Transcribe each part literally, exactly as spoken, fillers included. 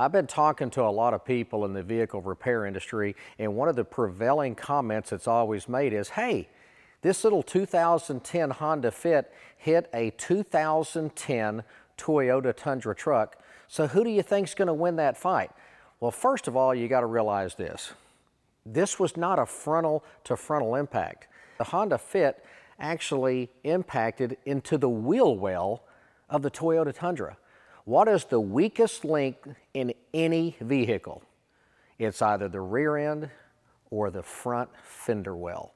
I've been talking to a lot of people in the vehicle repair industry, and one of the prevailing comments that's always made is, hey, this little two thousand ten Honda Fit hit a two thousand ten Toyota Tundra truck, so who do you think's going to win that fight? Well, first of all, you got to realize this. This was not a frontal to frontal impact. The Honda Fit actually impacted into the wheel well of the Toyota Tundra. What is the weakest link in any vehicle? It's either the rear end or the front fender well.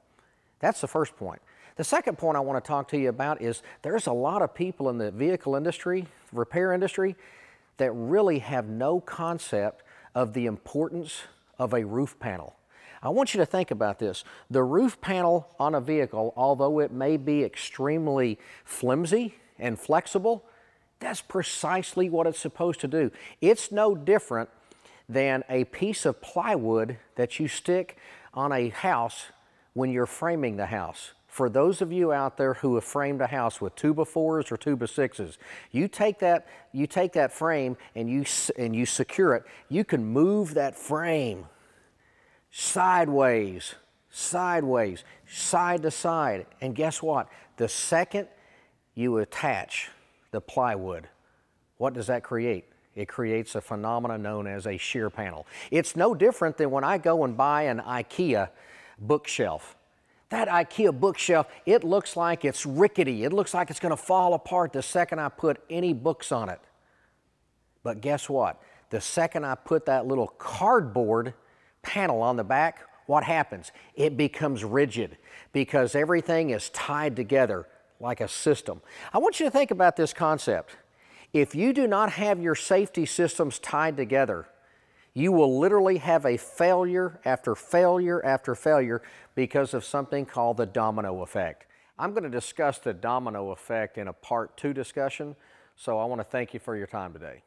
That's the first point. The second point I want to talk to you about is there's a lot of people in the vehicle industry, repair industry, that really have no concept of the importance of a roof panel. I want you to think about this. The roof panel on a vehicle, although it may be extremely flimsy and flexible, that's precisely what it's supposed to do. It's no different than a piece of plywood that you stick on a house when you're framing the house. For those of you out there who have framed a house with two by fours or two by sixes, you take that, you take that frame and you, and you secure it, you can move that frame sideways, sideways, side to side. And guess what? The second you attach the plywood, what does that create? It creates a phenomenon known as a shear panel. It's no different than when I go and buy an IKEA bookshelf. That IKEA bookshelf, it looks like it's rickety. It looks like it's going to fall apart the second I put any books on it. But guess what? The second I put that little cardboard panel on the back, what happens? It becomes rigid because everything is tied together like a system. I want you to think about this concept. If you do not have your safety systems tied together, you will literally have a failure after failure after failure because of something called the domino effect. I'm going to discuss the domino effect in a part two discussion, so I want to thank you for your time today.